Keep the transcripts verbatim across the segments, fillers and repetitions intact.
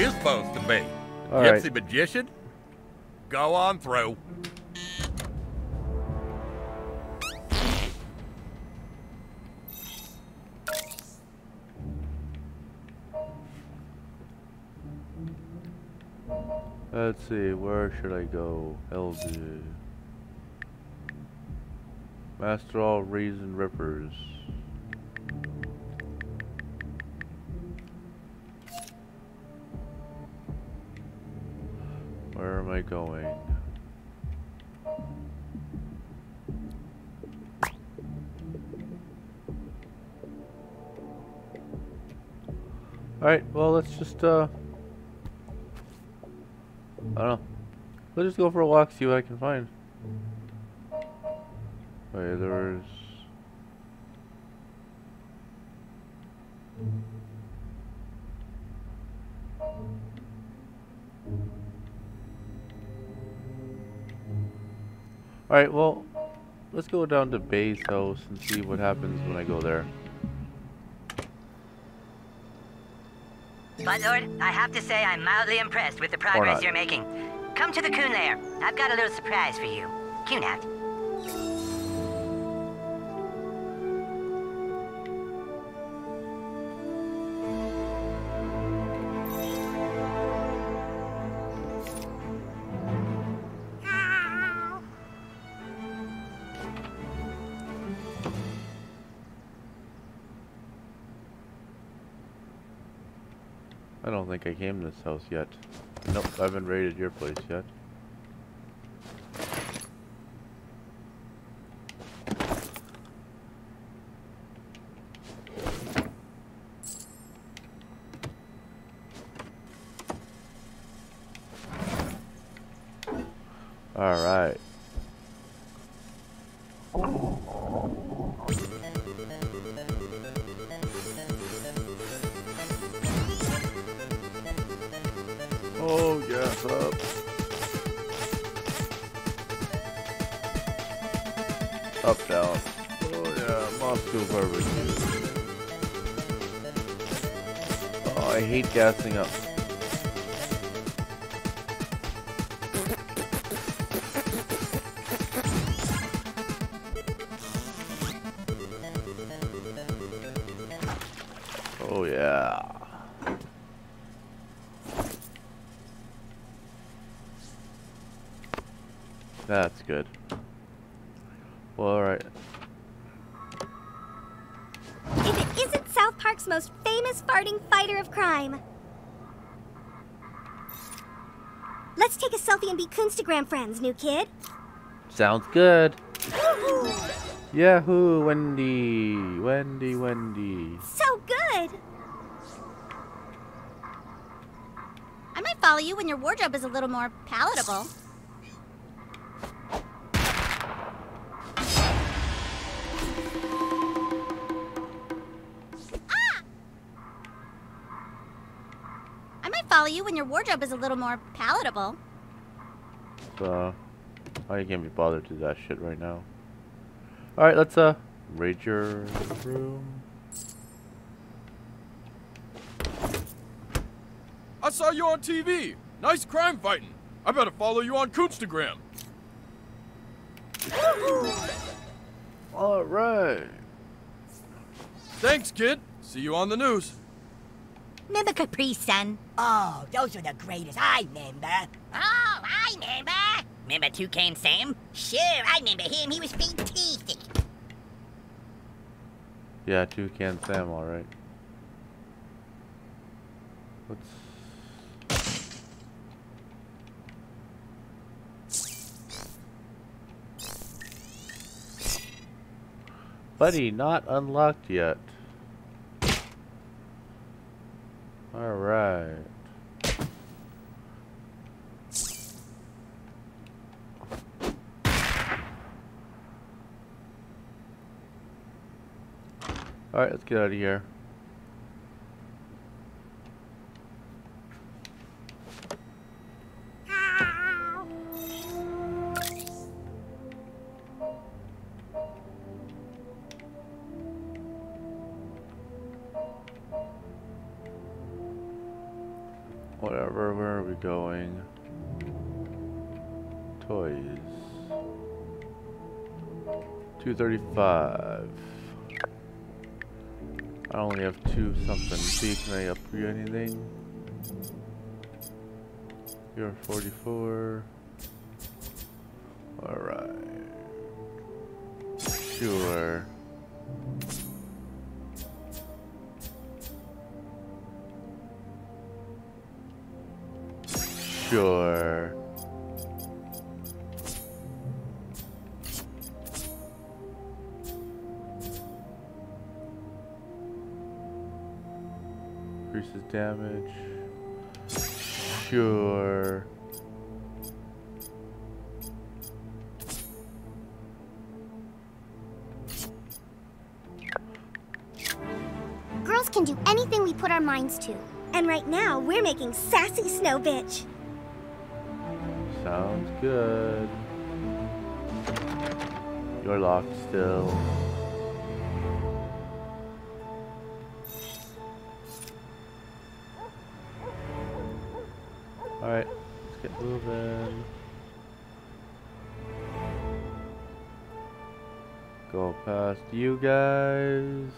is supposed to be. All Gypsy right. Magician? Go on through. Let's see, where should I go? L D. Master all reason rippers. Where am I going? Alright, well, let's just, uh... I don't know. Let's just go for a walk, see what I can find. Wait, there's... Alright, well, let's go down to Bay's house and see what happens when I go there. Butt Lord, I have to say I'm mildly impressed with the progress you're making. Come to the Coon Lair. I've got a little surprise for you. Coon out. I don't think I came to this house yet. Nope, I haven't raided your place yet. Alright. Oh, gas up. Up, down. Oh, yeah, Moscow barbecue. Oh, I hate gassing up. Oh, yeah. That's good. Well, alright. If it isn't South Park's most famous farting fighter of crime. Let's take a selfie and be Coonstagram friends, new kid. Sounds good. Yahoo! Yahoo, Wendy. Wendy, Wendy. So good! I might follow you when your wardrobe is a little more palatable. You when your wardrobe is a little more palatable. So, uh, I can't be bothered to do that shit right now. All right, let's uh raid your room. I saw you on T V. Nice crime fighting. I better follow you on Coonstagram. All right. Thanks, kid. See you on the news. Remember Capri Sun? Oh, those were the greatest. I remember. Oh, I remember. Remember Toucan Sam? Sure, I remember him. He was fantastic. Yeah, Toucan Sam, all right. What's... Buddy, not unlocked yet. All right. All right, let's get out of here. Whatever, where are we going? Toys. two thirty-five. I only have two something. See, can I up you anything? You're forty-four. Alright. Sure. Sure. Increases damage. Sure. Girls can do anything we put our minds to. And right now, we're making Sassy Snow Bitch. Sounds good. You're locked still. Alright, let's get moving. Go past you guys.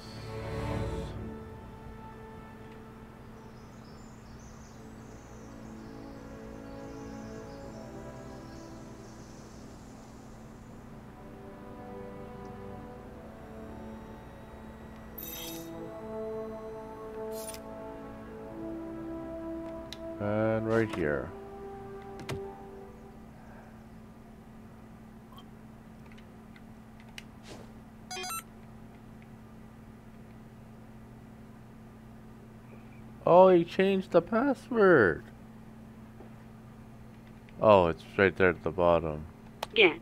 Right here. Oh, he changed the password. Oh, it's right there at the bottom. Get.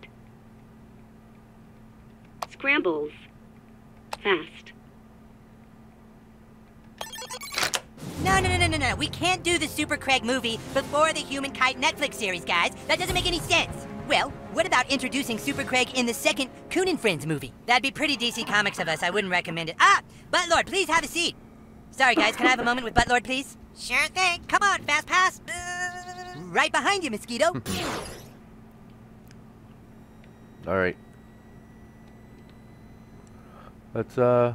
Scrambles. Fast. No, no, no, no, no, no. We can't do the Super Craig movie before the Human Kite Netflix series, guys. That doesn't make any sense. Well, what about introducing Super Craig in the second Coon and Friends movie? That'd be pretty D C Comics of us. I wouldn't recommend it. Ah! Butt Lord, please have a seat. Sorry, guys. Can I have a moment with Butt Lord, please? Sure thing. Come on, Fast Pass. Right behind you, Mosquito. All right. Let's, uh...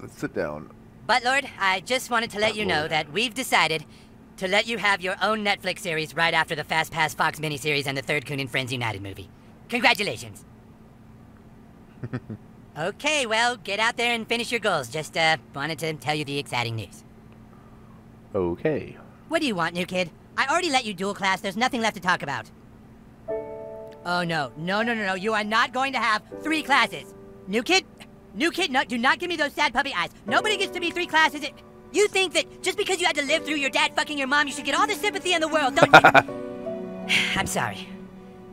let's sit down. Butt Lord, I just wanted to let you know that we've decided to let you have your own Netflix series right after the Fast Pass Fox miniseries and the third Coon and Friends United movie. Congratulations. Okay, well, get out there and finish your goals. Just, uh, wanted to tell you the exciting news. Okay. What do you want, new kid? I already let you dual class. There's nothing left to talk about. Oh, no. No, no, no, no. You are not going to have three classes. New kid? New kid, no, do not give me those sad puppy eyes. Nobody gets to be three classes. It, you think that just because you had to live through your dad fucking your mom, you should get all the sympathy in the world, don't you? I'm sorry.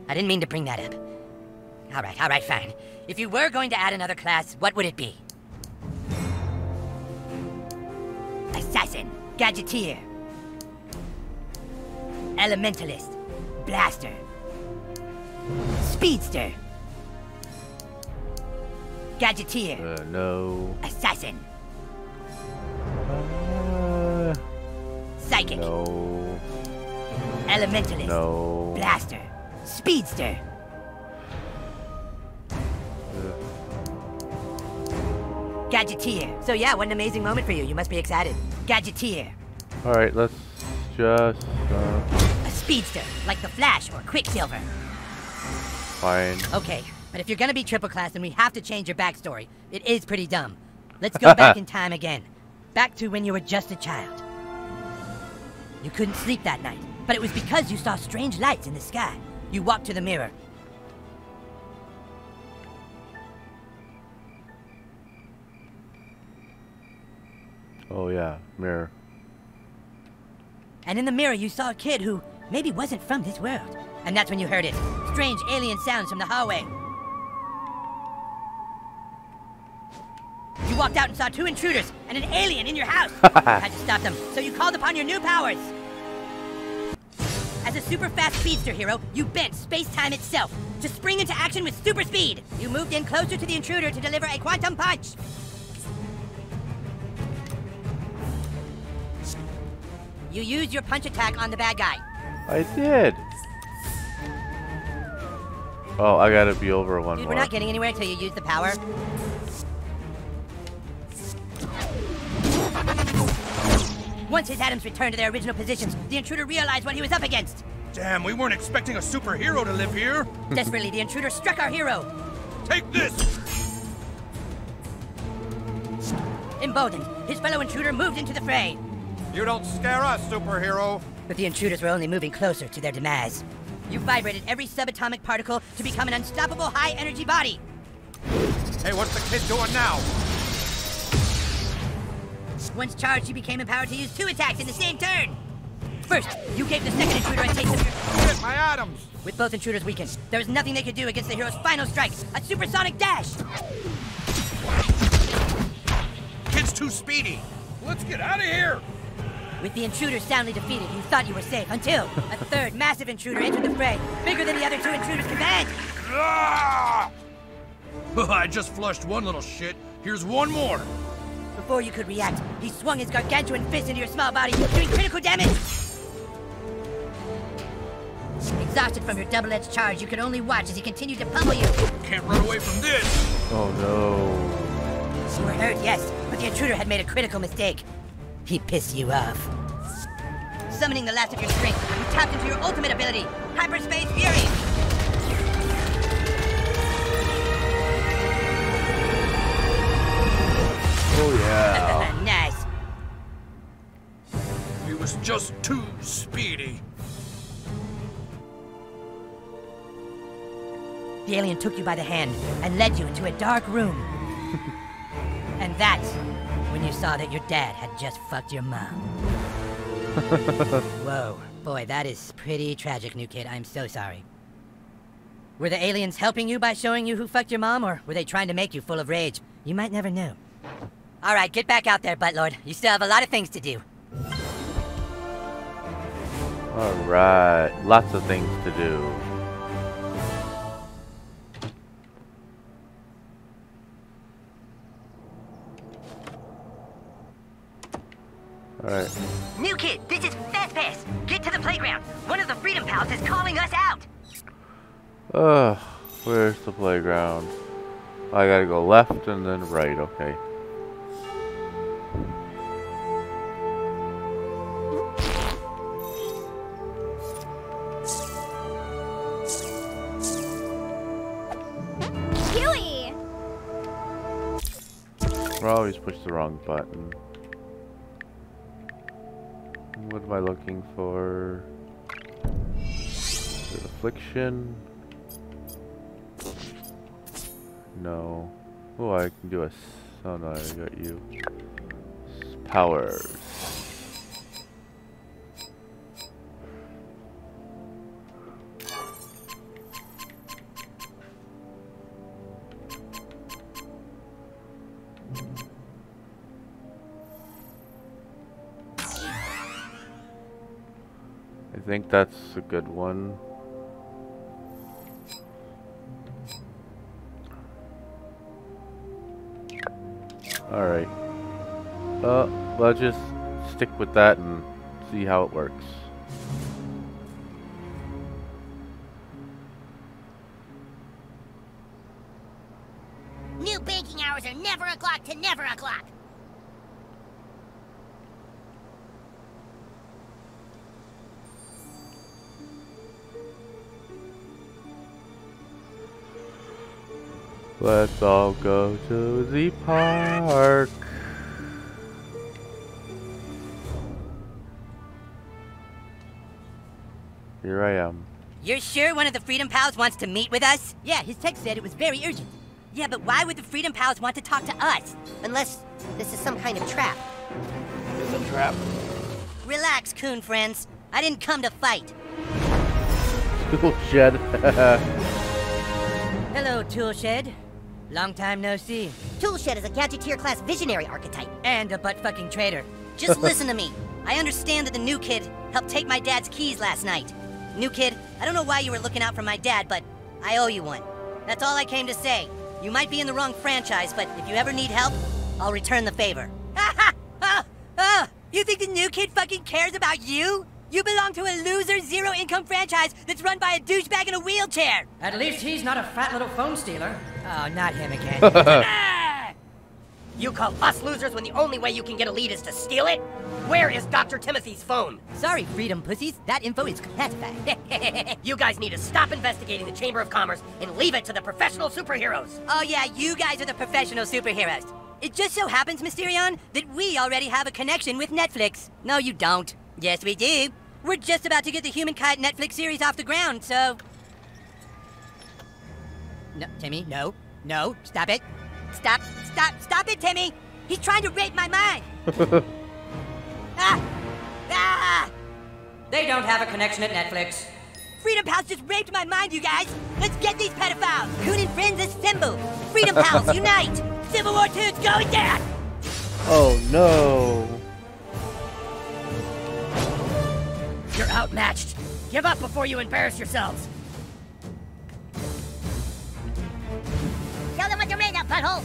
I didn't mean to bring that up. All right, all right, fine. If you were going to add another class, what would it be? Assassin. Gadgeteer. Elementalist. Blaster. Speedster. Gadgeteer. Uh, no. Assassin. Uh, Psychic. No. Elementalist. No. Blaster. Speedster. Uh. Gadgeteer. So yeah, what an amazing moment for you. You must be excited. Gadgeteer. Alright, let's just... Uh... a speedster, like the Flash or Quicksilver. Fine. Okay. But if you're gonna be triple class, then we have to change your backstory. It is pretty dumb. Let's go back in time again. Back to when you were just a child. You couldn't sleep that night, but it was because you saw strange lights in the sky. You walked to the mirror. Oh yeah, mirror. And in the mirror you saw a kid who maybe wasn't from this world. And that's when you heard it. Strange alien sounds from the hallway. You walked out and saw two intruders and an alien in your house. You had to stop them, so you called upon your new powers. As a super fast speedster hero, you bent space-time itself to spring into action with super speed. You moved in closer to the intruder to deliver a quantum punch. You used your punch attack on the bad guy. I did. Oh, I gotta be over one Dude, more. We're not getting anywhere until you use the power. Once his atoms returned to their original positions, the intruder realized what he was up against. Damn, we weren't expecting a superhero to live here. Desperately, the intruder struck our hero. Take this! Emboldened, his fellow intruder moved into the fray. You don't scare us, superhero. But the intruders were only moving closer to their demise. You vibrated every subatomic particle to become an unstoppable high-energy body. Hey, what's the kid doing now? Once charged, you became empowered to use two attacks in the same turn. First, you gave the second intruder a taste of your... Shit, my atoms! With both intruders weakened, there was nothing they could do against the hero's final strike, a supersonic dash! Kid's too speedy. Let's get out of here! With the intruder soundly defeated, you thought you were safe until a third massive intruder entered the fray, bigger than the other two intruders combined. Ah! I just flushed one little shit. Here's one more. Before you could react, he swung his gargantuan fist into your small body, doing critical damage. Exhausted from your double-edged charge, you could only watch as he continued to pummel you. Can't run away from this. Oh no. You were hurt, yes, but the intruder had made a critical mistake. He pissed you off. Summoning the last of your strength, you tapped into your ultimate ability, Hyperspace Fury. Oh yeah. Nice. He was just too speedy. The alien took you by the hand and led you into a dark room. And that's when you saw that your dad had just fucked your mom. Whoa, boy, that is pretty tragic, new kid. I'm so sorry. Were the aliens helping you by showing you who fucked your mom, or were they trying to make you full of rage? You might never know. All right, get back out there, Butt Lord. You still have a lot of things to do. All right, lots of things to do. All right. New kid, this is Fast Pass. Get to the playground. One of the Freedom Pals is calling us out. Ugh, where's the playground? I gotta go left and then right, okay. Huey! I always push the wrong button. What am I looking for? Is it affliction? No. Oh, I can do a... Oh no, I got you. Powers. I think that's a good one. Alright. Uh, let's just stick with that and see how it works. New banking hours are never o'clock to never o'clock. Let's all go to the park. Here I am. You're sure one of the Freedom Pals wants to meet with us? Yeah, his text said it was very urgent. Yeah, but why would the Freedom Pals want to talk to us? Unless this is some kind of trap. Is it a trap? Relax, Coon Friends. I didn't come to fight. Toolshed. Hello, Toolshed. Long time no see. Toolshed is a gadgeteer class visionary archetype. And a butt-fucking traitor. Just listen to me. I understand that the new kid helped take my dad's keys last night. New kid, I don't know why you were looking out for my dad, but I owe you one. That's all I came to say. You might be in the wrong franchise, but if you ever need help, I'll return the favor. Ha ha! Oh! Oh! You think the new kid fucking cares about you? You belong to a loser, zero-income franchise that's run by a douchebag in a wheelchair. At least he's not a fat little phone stealer. Oh, not him again. You call us losers when the only way you can get a lead is to steal it? Where is Doctor Timothy's phone? Sorry, Freedom Pussies. That info is classified. You guys need to stop investigating the Chamber of Commerce and leave it to the professional superheroes. Oh, yeah, you guys are the professional superheroes. It just so happens, Mysterion, that we already have a connection with Netflix. No, you don't. Yes, we do. We're just about to get the Human Kite Netflix series off the ground, so... No, Timmy, no. No, stop it. Stop, stop, stop it, Timmy! He's trying to rape my mind! Ah! Ah! They don't have a connection at Netflix. Freedom Pals just raped my mind, you guys! Let's get these pedophiles! Coon and Friends assemble! Freedom Pals, unite! Civil War two's going down! Oh, no. You're outmatched. Give up before you embarrass yourselves. Tell them what you made up, butthole.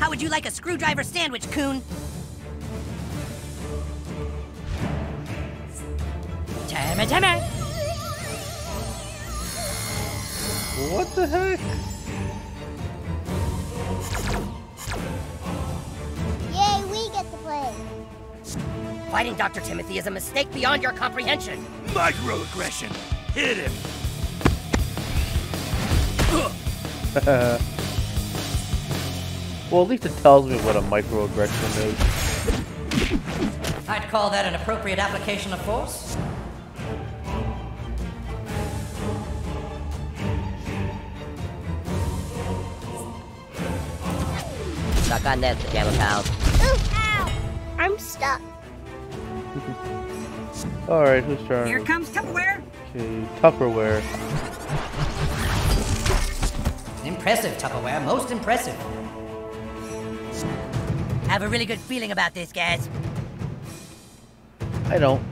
How would you like a screwdriver sandwich, Coon? Timmy, Timmy. What the heck? Yay, we get to play. Fighting Doctor Timothy is a mistake beyond your comprehension. Microaggression. Hit him. Well, at least it tells me what a microaggression is. I'd call that an appropriate application of force. Suck on this, Pajama Pals. Ooh, ow! I'm stuck. Alright, who's turn? Here comes Tupperware! Okay, Tupperware. Impressive, Tupperware. Most impressive. I have a really good feeling about this, guys. I don't.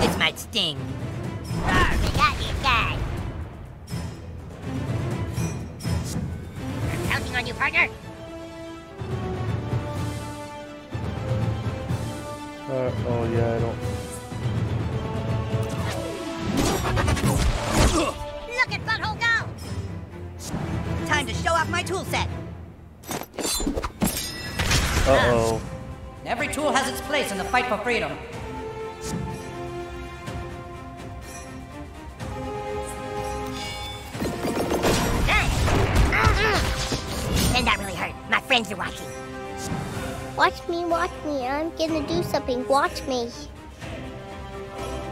This might sting. Arr, we got you, guys. I'm counting on you, partner. Uh, oh, yeah, I don't... Look at Butthole go! Time to show off my tool set. Uh-oh. Every tool has its place in the fight for freedom. And that really hurt. My friends are watching. Watch me, watch me, I'm gonna do something, watch me.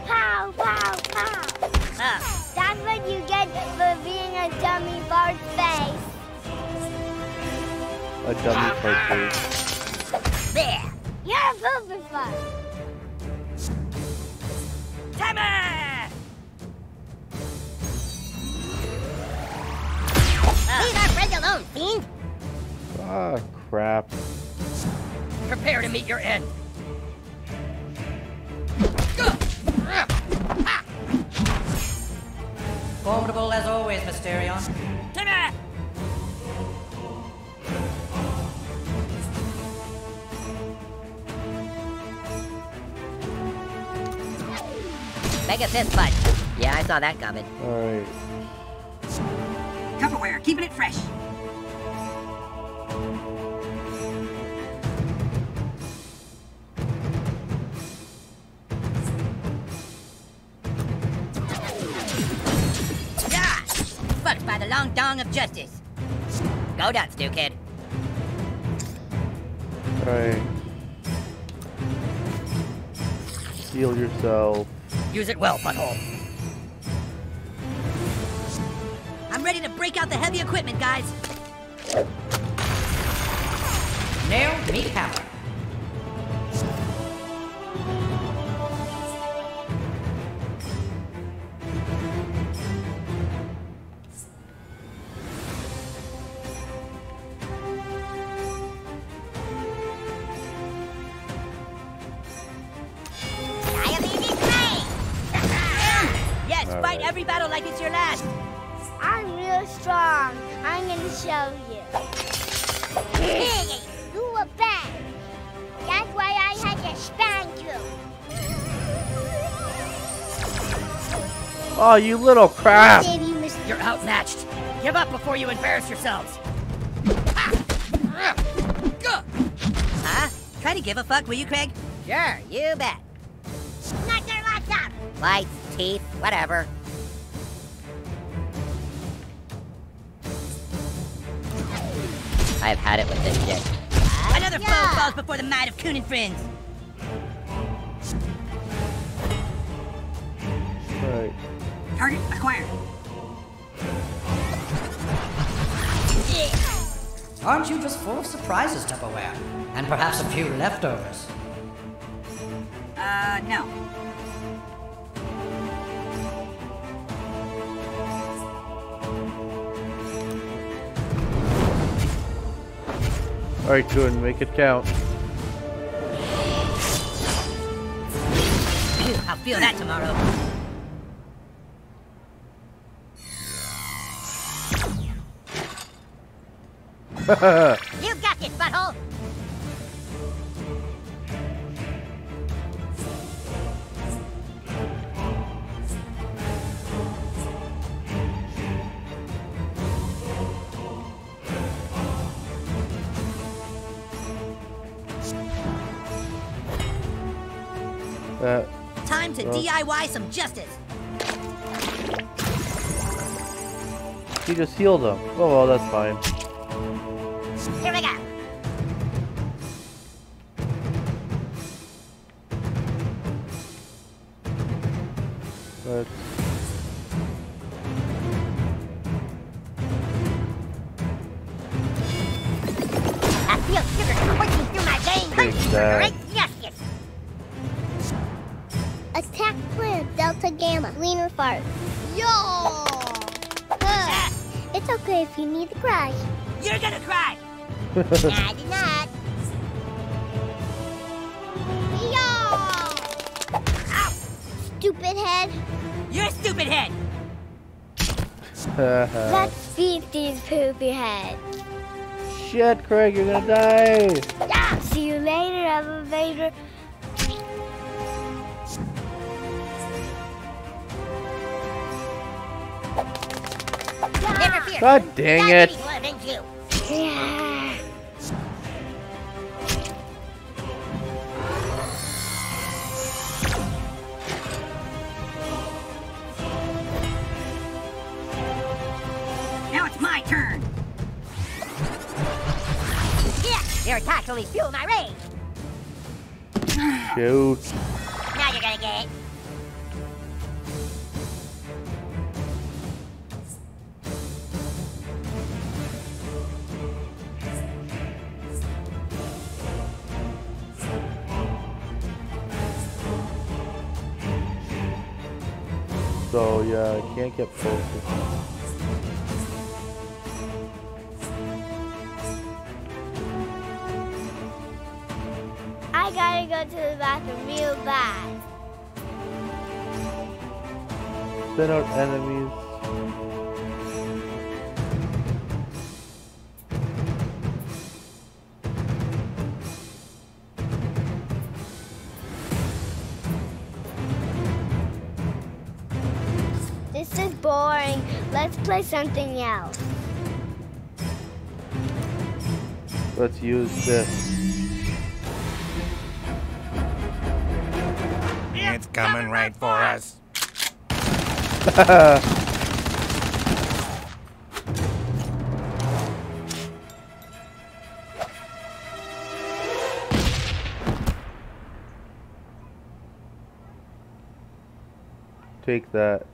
Pow, pow, pow. Oh. That's what you get for being a dummy part face. A dummy part face. There. You're a poopy fart. Timmy! Oh. Leave our friend alone, fiend. Ah, oh, crap. Prepare to meet your end. Formidable as always, Mysterion. Timmy! Mega fist butt. Yeah, I saw that coming. Alright. Tupperware, keeping it fresh. By the long dong of justice. Go down, Stu-Kid. Alright. Heal yourself. Use it well, butthole. I'm ready to break out the heavy equipment, guys. Nail, meat, hammer. every battle like it's your last. I'm real strong. I'm gonna show you. Hey, you were bad. That's why I had to spank you. Oh, you little crap. You're outmatched. Give up before you embarrass yourselves. Huh? Try to give a fuck, will you, Craig? Sure, you bet. Knock their lights out. Lights, teeth, whatever. I've had it with this shit. Uh, Another yeah. foe falls before the might of Coon and Friends. Right. Target acquired. Yeah. Aren't you just full of surprises, Tupperware? And perhaps a few leftovers. Uh, no. Alright, Jordan, make it count. I'll feel that tomorrow. You got this, butthole! Uh, Time to uh, D I Y some justice. He just healed them. Oh well, that's fine. Here we go. But I feel sugar coursing through my veins. Take that. Attack plan, Delta Gamma, Leaner Fart. Yo! Huh. It's okay if you need to cry. You're gonna cry! I did not. Yo! Ow! Stupid head. You're a stupid head! Let's beat these poopy heads. Shit, Craig, you're gonna die! Yeah. See you later, elevator. God dang it! Yeah. Now it's my turn. Yeah, your attacks only fuel my rage. Shoot! Now you're gonna get it. So yeah, I can't get focused. I gotta go to the bathroom real bad. Spin out enemies. Boring. Let's play something else. Let's use this. It's coming right for us. Take that.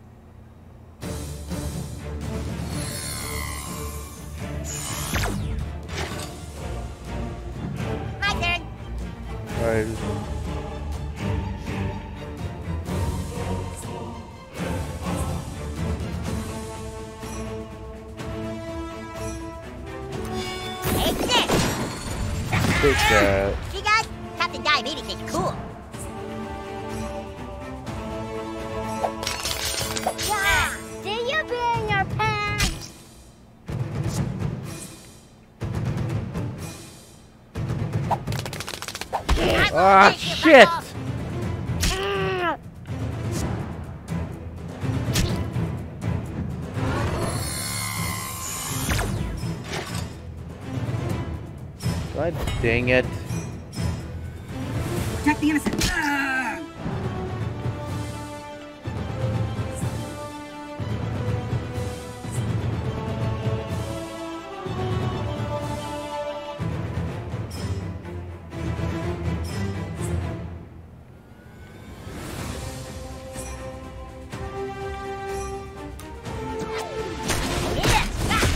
Yeah. Ah, shit! God dang it. Protect the innocent. Ah!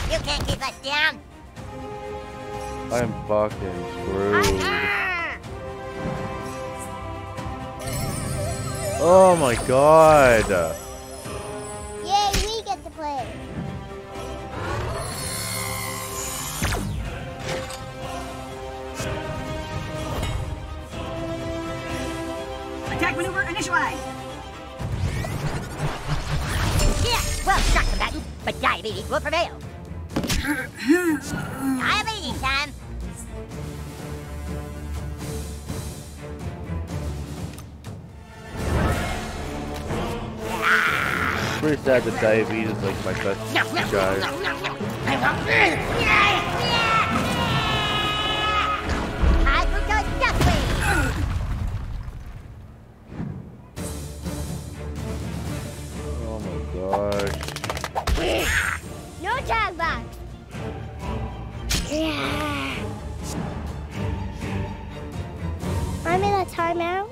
You can't keep us down. I'm fucking screwed. Oh my god. Yay, we get to play. Attack maneuver initialized. Yeah, well shot, combatant, but diabetes will prevail. Diabetes time. Pretty sad that diabetes is like my best no, no, guy. No, no, no, no. High fructose duckweed. Oh my gosh. No tag box. I'm in a timeout.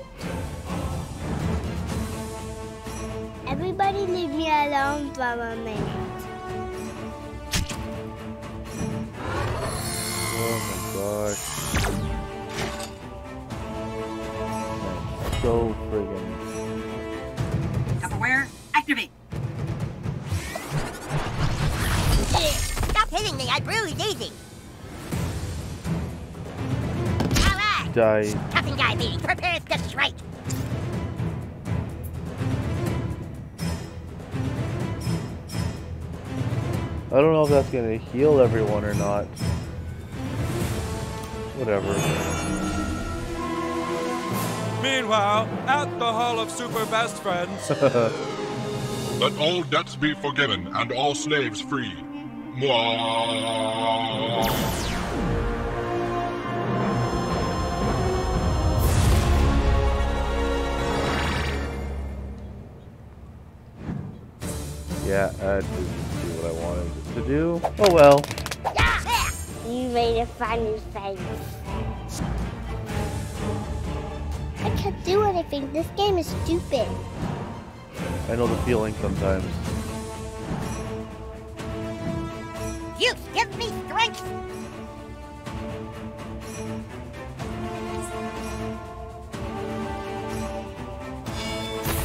Everybody leave me alone for a minute. Oh my gosh. That's so friggin'. Tupperware, activate! Stop hitting me, I bruised easy! Alright! Die. Cuffing guy B, prepares to strike! I don't know if that's gonna heal everyone or not. Whatever. Meanwhile, at the Hall of Super Best Friends. Let all debts be forgiven and all slaves free. Mwah. Yeah, I didn't do what I wanted to do. Oh well. You made a funny face. I can't do anything. This game is stupid. I know the feeling sometimes. You give me strength.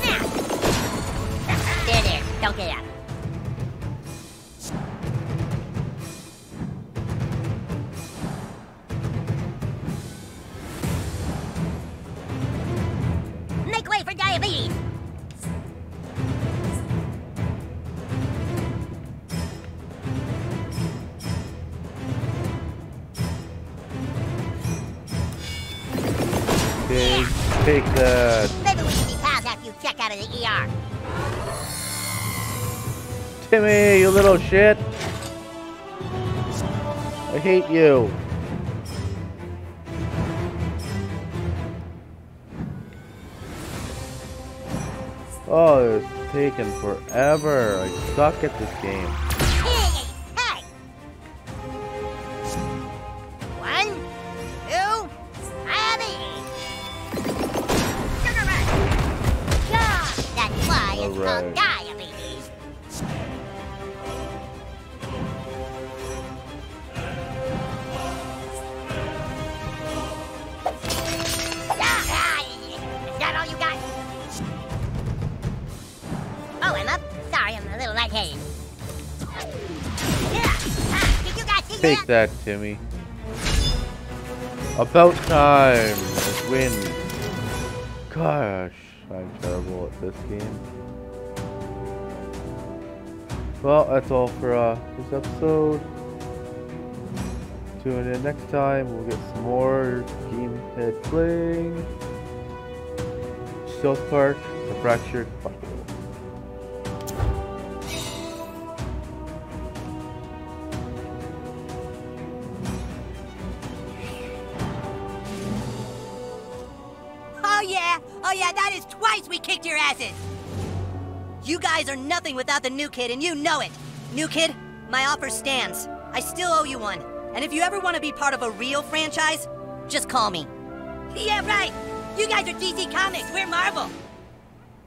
There, there. Don't get up. That. Maybe we should be pals after you check out of the E R. Timmy, you little shit. I hate you. Oh, it's taken forever. I suck at this game. Take that, Timmy. About time. Let's win. Gosh, I'm terrible at this game. Well, that's all for uh, this episode. Tune in next time. We'll get some more game. Gamehead playing South Park: The Fractured But Whole. Oh yeah, oh yeah, that is twice we kicked your asses. You guys are nothing without the new kid, and you know it. New kid, my offer stands. I still owe you one. And if you ever want to be part of a real franchise, just call me. Yeah, right. You guys are D C Comics. We're Marvel.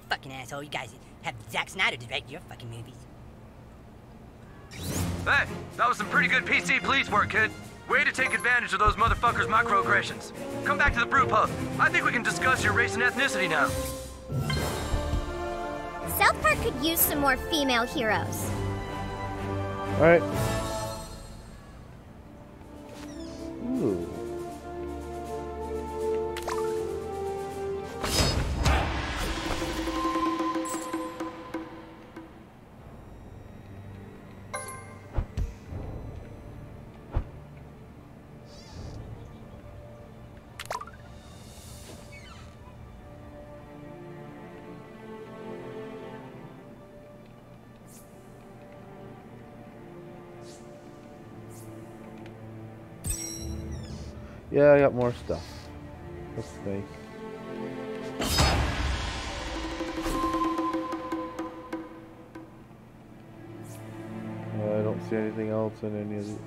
Fucking asshole. You guys have Zack Snyder direct your fucking movies. Hey, that was some pretty good P C police work, kid. Way to take advantage of those motherfuckers' microaggressions. Come back to the brew pub. I think we can discuss your race and ethnicity now. South Park could use some more female heroes. All right. Ooh. Yeah, I got more stuff. That's nice. Uh, I don't see anything else in any of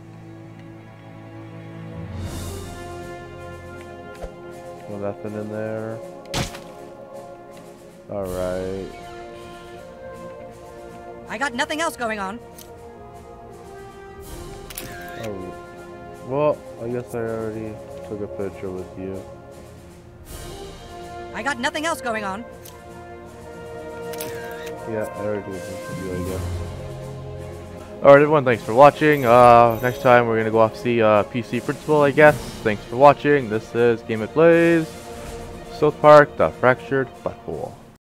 it. Well, nothing in there. All right. I got nothing else going on. Oh, well, I guess I already. Took a picture with you. I got nothing else going on. Yeah, I already did this with you, I guess. Alright everyone, thanks for watching. Uh, next time we're gonna go off see uh, P C Principal, I guess. Thanks for watching. This is Game It Plays, South Park: The Fractured But Whole.